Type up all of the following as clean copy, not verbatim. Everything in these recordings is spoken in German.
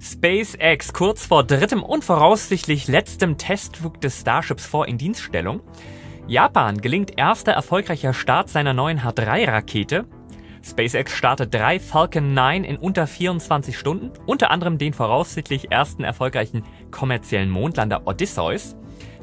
SpaceX kurz vor drittem und voraussichtlich letztem Testflug des Starships vor Indienststellung. Japan gelingt erster erfolgreicher Start seiner neuen H3-Rakete. SpaceX startet 3 Falcon 9 in unter 24 Stunden, unter anderem den voraussichtlich ersten erfolgreichen kommerziellen Mondlander Odysseus.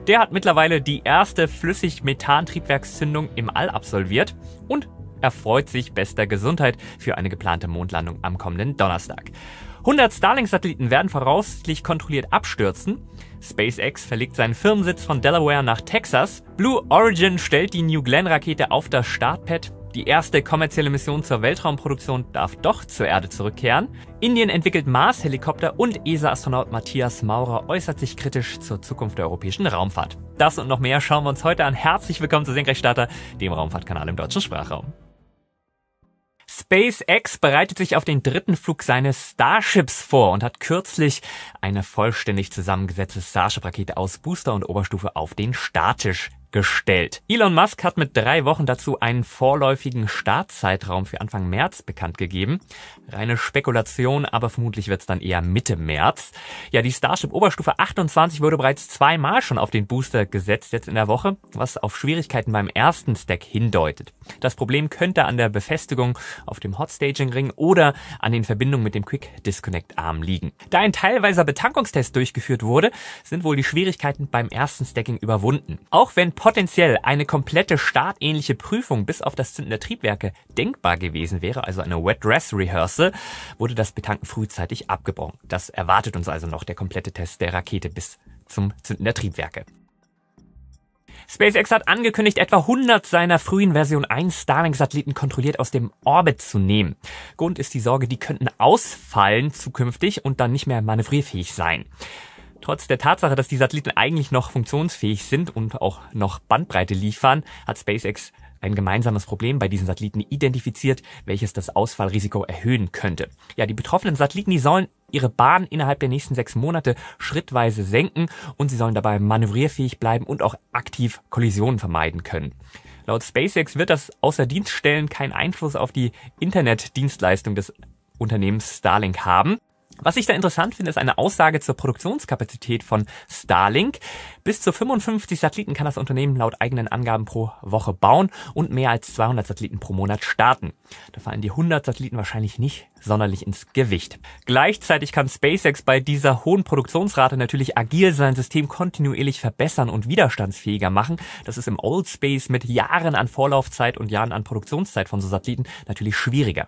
Der hat mittlerweile die erste Flüssig-Methan-Triebwerkszündung im All absolviert und erfreut sich bester Gesundheit für eine geplante Mondlandung am kommenden Donnerstag. 100 Starlink-Satelliten werden voraussichtlich kontrolliert abstürzen. SpaceX verlegt seinen Firmensitz von Delaware nach Texas. Blue Origin stellt die New Glenn-Rakete auf das Startpad. Die erste kommerzielle Mission zur Weltraumproduktion darf doch zur Erde zurückkehren. Indien entwickelt Mars-Helikopter und ESA-Astronaut Matthias Maurer äußert sich kritisch zur Zukunft der europäischen Raumfahrt. Das und noch mehr schauen wir uns heute an. Herzlich willkommen zu Senkrechtstarter, dem Raumfahrtkanal im deutschen Sprachraum. SpaceX bereitet sich auf den dritten Flug seines Starships vor und hat kürzlich eine vollständig zusammengesetzte Starship-Rakete aus Booster und Oberstufe auf den Starttisch gestellt. Elon Musk hat mit 3 Wochen dazu einen vorläufigen Startzeitraum für Anfang März bekannt gegeben. Reine Spekulation, aber vermutlich wird es dann eher Mitte März. Ja, die Starship Oberstufe 28 wurde bereits 2-mal schon auf den Booster gesetzt jetzt in der Woche, was auf Schwierigkeiten beim ersten Stack hindeutet. Das Problem könnte an der Befestigung auf dem Hot-Staging-Ring oder an den Verbindungen mit dem Quick-Disconnect-Arm liegen. Da ein teilweiser Betankungstest durchgeführt wurde, sind wohl die Schwierigkeiten beim ersten Stacking überwunden. Auch wenn potenziell eine komplette startähnliche Prüfung bis auf das Zünden der Triebwerke denkbar gewesen wäre, also eine Wet-Dress-Rehearsal, wurde das Betanken frühzeitig abgebrochen. Das erwartet uns also noch der komplette Test der Rakete bis zum Zünden der Triebwerke. SpaceX hat angekündigt, etwa 100 seiner frühen Version 1 Starlink-Satelliten kontrolliert aus dem Orbit zu nehmen. Grund ist die Sorge, die könnten ausfallen zukünftig und dann nicht mehr manövrierfähig sein. Trotz der Tatsache, dass die Satelliten eigentlich noch funktionsfähig sind und auch noch Bandbreite liefern, hat SpaceX ein gemeinsames Problem bei diesen Satelliten identifiziert, welches das Ausfallrisiko erhöhen könnte. Ja, die betroffenen Satelliten, die sollen ihre Bahn innerhalb der nächsten 6 Monate schrittweise senken und sie sollen dabei manövrierfähig bleiben und auch aktiv Kollisionen vermeiden können. Laut SpaceX wird das außer Dienststellen keinen Einfluss auf die Internetdienstleistung des Unternehmens Starlink haben. Was ich da interessant finde, ist eine Aussage zur Produktionskapazität von Starlink. Bis zu 55 Satelliten kann das Unternehmen laut eigenen Angaben pro Woche bauen und mehr als 200 Satelliten pro Monat starten. Da fallen die 100 Satelliten wahrscheinlich nicht sonderlich ins Gewicht. Gleichzeitig kann SpaceX bei dieser hohen Produktionsrate natürlich agil sein System kontinuierlich verbessern und widerstandsfähiger machen. Das ist im Old Space mit Jahren an Vorlaufzeit und Jahren an Produktionszeit von so Satelliten natürlich schwieriger.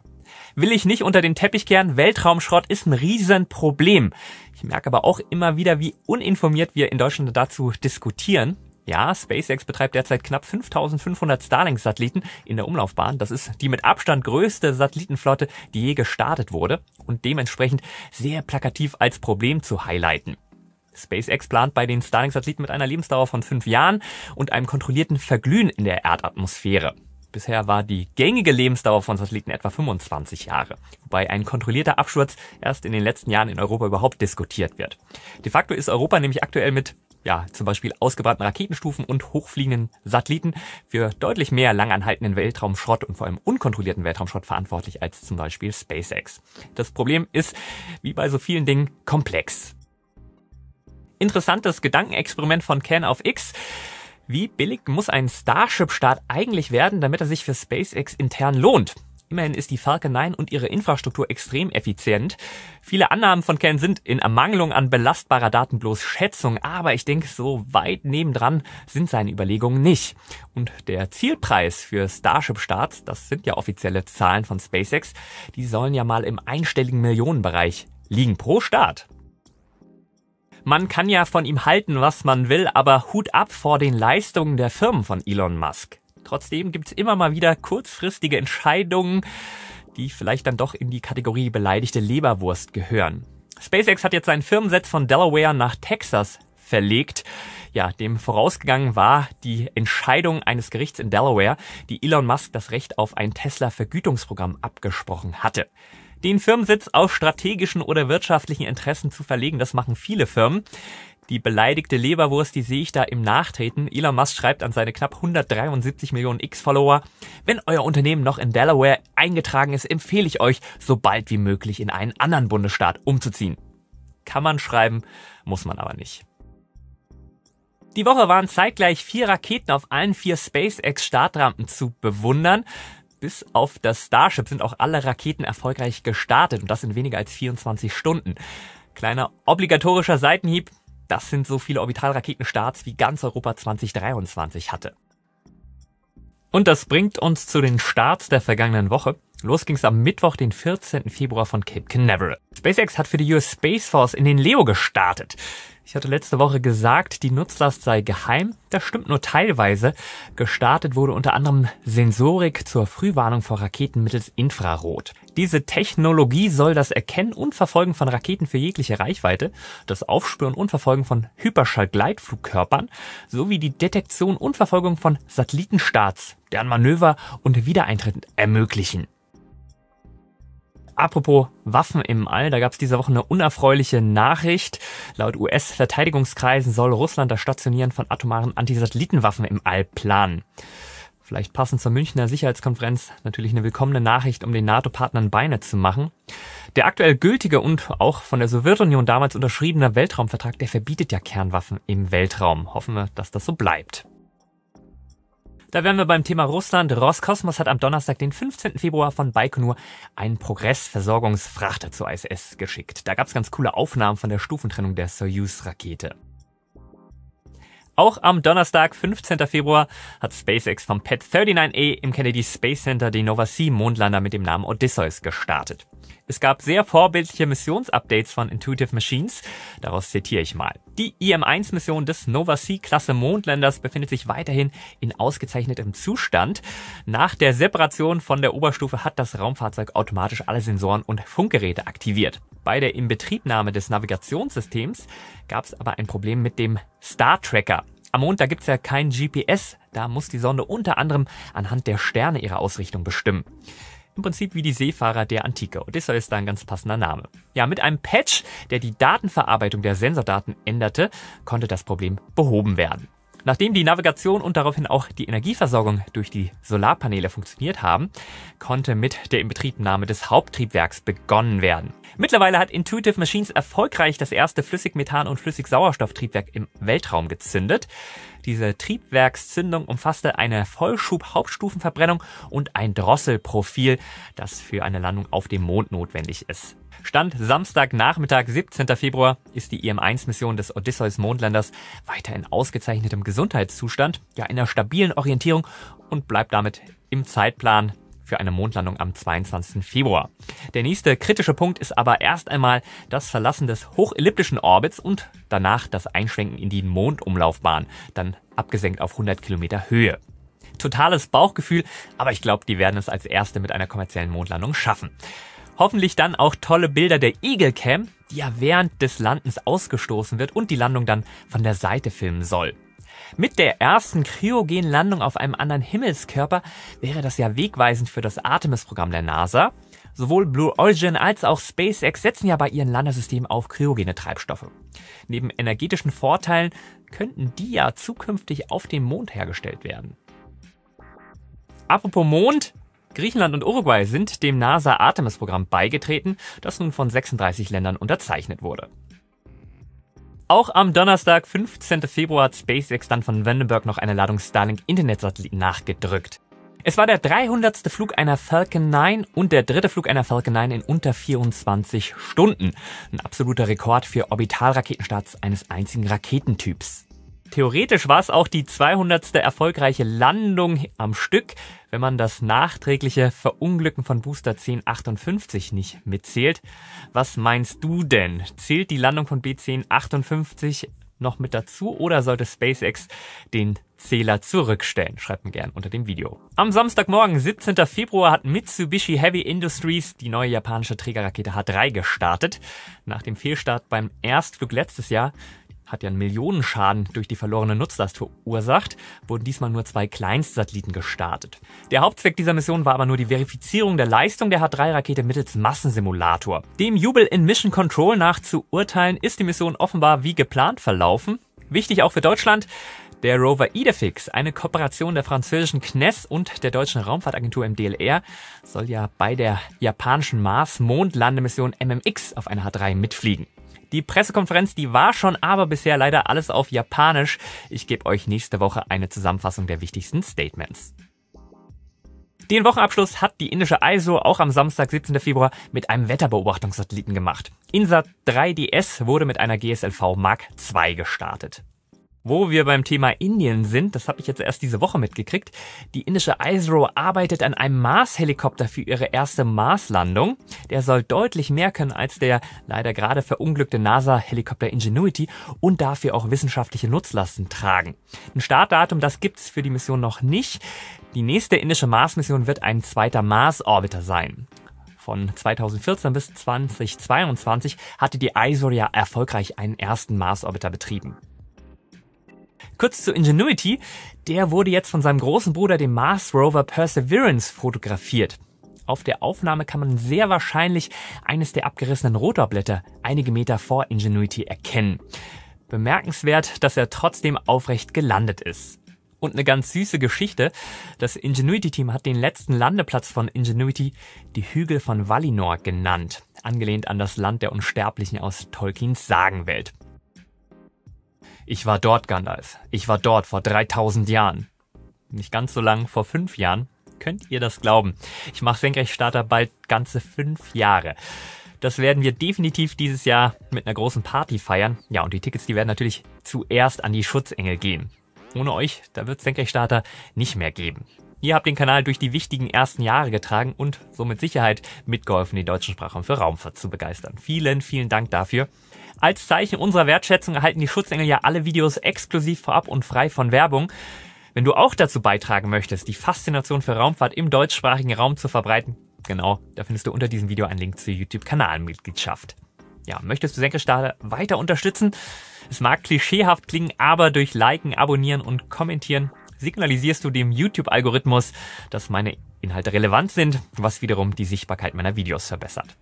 Will ich nicht unter den Teppich kehren, Weltraumschrott ist ein Riesenproblem. Ich merke aber auch immer wieder, wie uninformiert wir in Deutschland dazu diskutieren. Ja, SpaceX betreibt derzeit knapp 5500 Starlink-Satelliten in der Umlaufbahn. Das ist die mit Abstand größte Satellitenflotte, die je gestartet wurde und dementsprechend sehr plakativ als Problem zu highlighten. SpaceX plant bei den Starlink-Satelliten mit einer Lebensdauer von 5 Jahren und einem kontrollierten Verglühen in der Erdatmosphäre. Bisher war die gängige Lebensdauer von Satelliten etwa 25 Jahre, wobei ein kontrollierter Absturz erst in den letzten Jahren in Europa überhaupt diskutiert wird. De facto ist Europa nämlich aktuell mit zum Beispiel ausgebrannten Raketenstufen und hochfliegenden Satelliten für deutlich mehr langanhaltenden Weltraumschrott und vor allem unkontrollierten Weltraumschrott verantwortlich als zum Beispiel SpaceX. Das Problem ist, wie bei so vielen Dingen, komplex. Interessantes Gedankenexperiment von Ken auf X. Wie billig muss ein Starship-Start eigentlich werden, damit er sich für SpaceX intern lohnt? Immerhin ist die Falcon 9 und ihre Infrastruktur extrem effizient. Viele Annahmen von Ken sind in Ermangelung an belastbarer Daten bloß Schätzungen, aber ich denke, so weit nebendran sind seine Überlegungen nicht. Und der Zielpreis für Starship-Starts, das sind ja offizielle Zahlen von SpaceX, die sollen ja mal im einstelligen Millionenbereich liegen pro Start. Man kann ja von ihm halten, was man will, aber Hut ab vor den Leistungen der Firmen von Elon Musk. Trotzdem gibt's immer mal wieder kurzfristige Entscheidungen, die vielleicht dann doch in die Kategorie beleidigte Leberwurst gehören. SpaceX hat jetzt seinen Firmensitz von Delaware nach Texas verlegt. Ja, dem vorausgegangen war die Entscheidung eines Gerichts in Delaware, die Elon Musk das Recht auf ein Tesla-Vergütungsprogramm abgesprochen hatte. Den Firmensitz aus strategischen oder wirtschaftlichen Interessen zu verlegen, das machen viele Firmen. Die beleidigte Leberwurst, die sehe ich da im Nachtreten. Elon Musk schreibt an seine knapp 173 Millionen X-Follower: Wenn euer Unternehmen noch in Delaware eingetragen ist, empfehle ich euch, so bald wie möglich in einen anderen Bundesstaat umzuziehen. Kann man schreiben, muss man aber nicht. Die Woche waren zeitgleich 4 Raketen auf allen 4 SpaceX-Startrampen zu bewundern. Bis auf das Starship sind auch alle Raketen erfolgreich gestartet und das in weniger als 24 Stunden. Kleiner obligatorischer Seitenhieb, das sind so viele Orbitalraketenstarts, wie ganz Europa 2023 hatte. Und das bringt uns zu den Starts der vergangenen Woche. Los ging es am Mittwoch, den 14. Februar von Cape Canaveral. SpaceX hat für die US Space Force in den Leo gestartet. Ich hatte letzte Woche gesagt, die Nutzlast sei geheim. Das stimmt nur teilweise. Gestartet wurde unter anderem Sensorik zur Frühwarnung vor Raketen mittels Infrarot. Diese Technologie soll das Erkennen und Verfolgen von Raketen für jegliche Reichweite, das Aufspüren und Verfolgen von Hyperschallgleitflugkörpern sowie die Detektion und Verfolgung von Satellitenstarts, deren Manöver und Wiedereintritt ermöglichen. Apropos Waffen im All, da gab es diese Woche eine unerfreuliche Nachricht. Laut US-Verteidigungskreisen soll Russland das Stationieren von atomaren Antisatellitenwaffen im All planen. Vielleicht passend zur Münchner Sicherheitskonferenz natürlich eine willkommene Nachricht, um den NATO-Partnern Beine zu machen. Der aktuell gültige und auch von der Sowjetunion damals unterschriebene Weltraumvertrag, der verbietet ja Kernwaffen im Weltraum. Hoffen wir, dass das so bleibt. Da wären wir beim Thema Russland. Roskosmos hat am Donnerstag, den 15. Februar von Baikonur einen Progress-Versorgungsfrachter zur ISS geschickt. Da gab es ganz coole Aufnahmen von der Stufentrennung der Soyuz-Rakete. Auch am Donnerstag, 15. Februar, hat SpaceX vom Pad 39A im Kennedy Space Center den Nova-C-Mondlander mit dem Namen Odysseus gestartet. Es gab sehr vorbildliche Missionsupdates von Intuitive Machines, daraus zitiere ich mal. Die IM-1-Mission des Nova-C-Klasse-Mondlanders befindet sich weiterhin in ausgezeichnetem Zustand. Nach der Separation von der Oberstufe hat das Raumfahrzeug automatisch alle Sensoren und Funkgeräte aktiviert. Bei der Inbetriebnahme des Navigationssystems gab es aber ein Problem mit dem Star-Tracker. Am Mond, da gibt's ja kein GPS, da muss die Sonde unter anderem anhand der Sterne ihre Ausrichtung bestimmen. Im Prinzip wie die Seefahrer der Antike. Odysseus ist da ein ganz passender Name. Ja, mit einem Patch, der die Datenverarbeitung der Sensordaten änderte, konnte das Problem behoben werden. Nachdem die Navigation und daraufhin auch die Energieversorgung durch die Solarpaneele funktioniert haben, konnte mit der Inbetriebnahme des Haupttriebwerks begonnen werden. Mittlerweile hat Intuitive Machines erfolgreich das erste Flüssigmethan- und Flüssigsauerstofftriebwerk im Weltraum gezündet. Diese Triebwerkszündung umfasste eine Vollschub-Hauptstufenverbrennung und ein Drosselprofil, das für eine Landung auf dem Mond notwendig ist. Stand Samstagnachmittag, 17. Februar, ist die IM-1-Mission des Odysseus-Mondlanders weiter in ausgezeichnetem Gesundheitszustand, ja in einer stabilen Orientierung und bleibt damit im Zeitplan für eine Mondlandung am 22. Februar. Der nächste kritische Punkt ist aber erst einmal das Verlassen des hochelliptischen Orbits und danach das Einschwenken in die Mondumlaufbahn, dann abgesenkt auf 100 Kilometer Höhe. Totales Bauchgefühl, aber ich glaube, die werden es als erste mit einer kommerziellen Mondlandung schaffen. Hoffentlich dann auch tolle Bilder der Eagle Cam, die ja während des Landens ausgestoßen wird und die Landung dann von der Seite filmen soll. Mit der ersten kryogenen Landung auf einem anderen Himmelskörper wäre das ja wegweisend für das Artemis-Programm der NASA. Sowohl Blue Origin als auch SpaceX setzen ja bei ihren Landesystemen auf kryogene Treibstoffe. Neben energetischen Vorteilen könnten die ja zukünftig auf dem Mond hergestellt werden. Apropos Mond, Griechenland und Uruguay sind dem NASA-Artemis-Programm beigetreten, das nun von 36 Ländern unterzeichnet wurde. Auch am Donnerstag, 15. Februar, hat SpaceX dann von Vandenberg noch eine Ladung Starlink-Internetsatelliten nachgedrückt. Es war der 300. Flug einer Falcon 9 und der dritte Flug einer Falcon 9 in unter 24 Stunden. Ein absoluter Rekord für Orbitalraketenstarts eines einzigen Raketentyps. Theoretisch war es auch die 200. erfolgreiche Landung am Stück, wenn man das nachträgliche Verunglücken von Booster 1058 nicht mitzählt. Was meinst du denn? Zählt die Landung von B1058 noch mit dazu oder sollte SpaceX den Zähler zurückstellen? Schreibt mir gern unter dem Video. Am Samstagmorgen, 17. Februar, hat Mitsubishi Heavy Industries die neue japanische Trägerrakete H3 gestartet. Nach dem Fehlstart beim Erstflug letztes Jahr hat ja einen Millionenschaden durch die verlorene Nutzlast verursacht, wurden diesmal nur 2 Kleinstsatelliten gestartet. Der Hauptzweck dieser Mission war aber nur die Verifizierung der Leistung der H3-Rakete mittels Massensimulator. Dem Jubel in Mission Control nach zu urteilen, ist die Mission offenbar wie geplant verlaufen. Wichtig auch für Deutschland, der Rover Idafix, eine Kooperation der französischen CNES und der deutschen Raumfahrtagentur im DLR, soll ja bei der japanischen Mars-Mondlandemission MMX auf einer H3 mitfliegen. Die Pressekonferenz, die war schon, aber bisher leider alles auf Japanisch. Ich gebe euch nächste Woche eine Zusammenfassung der wichtigsten Statements. Den Wochenabschluss hat die indische ISRO auch am Samstag, 17. Februar, mit einem Wetterbeobachtungssatelliten gemacht. INSAT 3DS wurde mit einer GSLV Mark II gestartet. Wo wir beim Thema Indien sind, das habe ich jetzt erst diese Woche mitgekriegt. Die indische ISRO arbeitet an einem Mars-Helikopter für ihre erste Marslandung. Der soll deutlich mehr können als der leider gerade verunglückte NASA-Helikopter Ingenuity und dafür auch wissenschaftliche Nutzlasten tragen. Ein Startdatum, das gibt's für die Mission noch nicht. Die nächste indische Mars-Mission wird ein zweiter Mars-Orbiter sein. Von 2014 bis 2022 hatte die ISRO ja erfolgreich einen ersten Mars-Orbiter betrieben. Kurz zu Ingenuity, der wurde jetzt von seinem großen Bruder, dem Mars Rover Perseverance, fotografiert. Auf der Aufnahme kann man sehr wahrscheinlich eines der abgerissenen Rotorblätter einige Meter vor Ingenuity erkennen. Bemerkenswert, dass er trotzdem aufrecht gelandet ist. Und eine ganz süße Geschichte, das Ingenuity-Team hat den letzten Landeplatz von Ingenuity die Hügel von Valinor genannt, angelehnt an das Land der Unsterblichen aus Tolkiens Sagenwelt. Ich war dort, Gandalf. Ich war dort vor 3000 Jahren. Nicht ganz so lang, vor 5 Jahren. Könnt ihr das glauben? Ich mache Senkrechtstarter bald ganze 5 Jahre. Das werden wir definitiv dieses Jahr mit einer großen Party feiern. Ja, und die Tickets, die werden natürlich zuerst an die Schutzengel gehen. Ohne euch, da wird es Senkrechtstarter nicht mehr geben. Ihr habt den Kanal durch die wichtigen ersten Jahre getragen und so mit Sicherheit mitgeholfen, die deutschen Sprachen für Raumfahrt zu begeistern. Vielen, vielen Dank dafür. Als Zeichen unserer Wertschätzung erhalten die Schutzengel ja alle Videos exklusiv vorab und frei von Werbung. Wenn du auch dazu beitragen möchtest, die Faszination für Raumfahrt im deutschsprachigen Raum zu verbreiten, genau, da findest du unter diesem Video einen Link zur YouTube-Kanalmitgliedschaft. Ja, möchtest du Senkrechtstarter weiter unterstützen? Es mag klischeehaft klingen, aber durch Liken, Abonnieren und Kommentieren signalisierst du dem YouTube-Algorithmus, dass meine Inhalte relevant sind, was wiederum die Sichtbarkeit meiner Videos verbessert.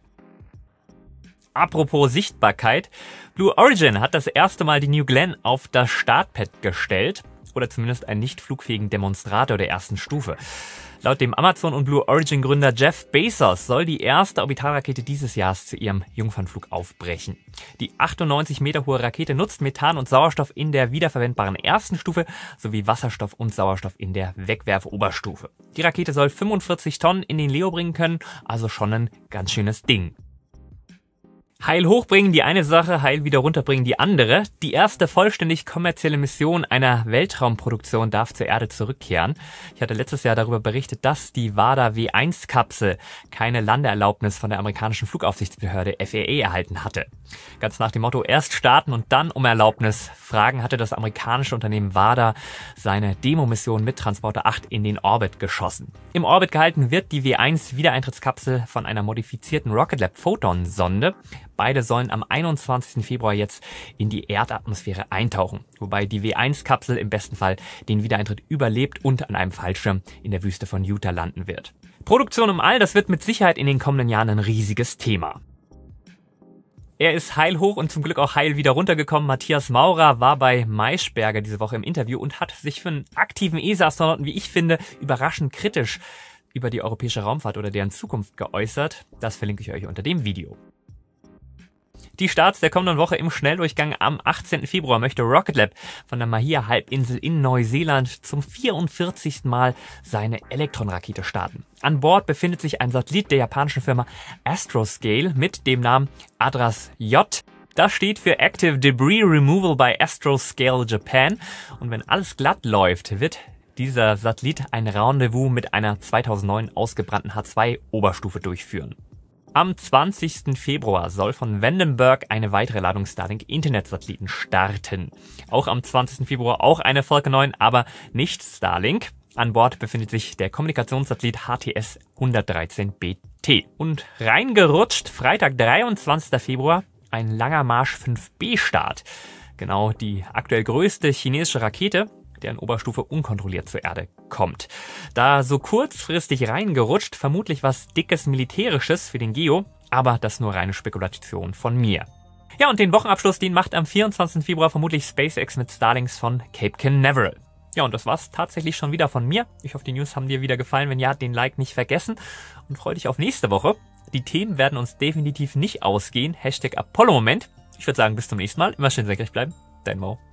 Apropos Sichtbarkeit, Blue Origin hat das erste Mal die New Glenn auf das Startpad gestellt oder zumindest einen nicht flugfähigen Demonstrator der ersten Stufe. Laut dem Amazon- und Blue Origin-Gründer Jeff Bezos soll die erste Orbitalrakete dieses Jahres zu ihrem Jungfernflug aufbrechen. Die 98 Meter hohe Rakete nutzt Methan und Sauerstoff in der wiederverwendbaren ersten Stufe sowie Wasserstoff und Sauerstoff in der Wegwerfoberstufe. Die Rakete soll 45 Tonnen in den Leo bringen können, also schon ein ganz schönes Ding. Heil hochbringen die eine Sache, heil wieder runterbringen die andere. Die erste vollständig kommerzielle Mission einer Weltraumproduktion darf zur Erde zurückkehren. Ich hatte letztes Jahr darüber berichtet, dass die Varda W1-Kapsel keine Landeerlaubnis von der amerikanischen Flugaufsichtsbehörde FAA erhalten hatte. Ganz nach dem Motto, erst starten und dann um Erlaubnis fragen, hatte das amerikanische Unternehmen Varda seine Demo-Mission mit Transporter 8 in den Orbit geschossen. Im Orbit gehalten wird die W1-Wiedereintrittskapsel von einer modifizierten Rocket Lab Photon-Sonde. Beide sollen am 21. Februar jetzt in die Erdatmosphäre eintauchen, wobei die W1-Kapsel im besten Fall den Wiedereintritt überlebt und an einem Fallschirm in der Wüste von Utah landen wird. Produktion im All, das wird mit Sicherheit in den kommenden Jahren ein riesiges Thema. Er ist heil hoch und zum Glück auch heil wieder runtergekommen. Matthias Maurer war bei Maischberger diese Woche im Interview und hat sich für einen aktiven ESA-Astronauten, wie ich finde, überraschend kritisch über die europäische Raumfahrt oder deren Zukunft geäußert. Das verlinke ich euch unter dem Video. Die Starts der kommenden Woche im Schnelldurchgang. Am 18. Februar möchte Rocket Lab von der Mahia-Halbinsel in Neuseeland zum 44. Mal seine Elektron-Rakete starten. An Bord befindet sich ein Satellit der japanischen Firma Astroscale mit dem Namen Adras J. Das steht für Active Debris Removal by Astroscale Japan. Und wenn alles glatt läuft, wird dieser Satellit ein Rendezvous mit einer 2009 ausgebrannten H2-Oberstufe durchführen. Am 20. Februar soll von Vandenberg eine weitere Ladung Starlink-Internetsatelliten starten. Auch am 20. Februar auch eine Falcon 9, aber nicht Starlink. An Bord befindet sich der Kommunikationssatellit HTS 113BT. Und reingerutscht, Freitag, 23. Februar, ein langer Marsch 5B-Start. Genau, die aktuell größte chinesische Rakete, deren Oberstufe unkontrolliert zur Erde kommt. Da so kurzfristig reingerutscht, vermutlich was dickes Militärisches für den Geo, aber das nur reine Spekulation von mir. Ja, und den Wochenabschluss, den macht am 24. Februar vermutlich SpaceX mit Starlinks von Cape Canaveral. Ja, und das war's tatsächlich schon wieder von mir. Ich hoffe, die News haben dir wieder gefallen. Wenn ja, den Like nicht vergessen und freu dich auf nächste Woche. Die Themen werden uns definitiv nicht ausgehen. #Apollo-Moment. Ich würde sagen, bis zum nächsten Mal. Immer schön senkrecht bleiben. Dein Mo.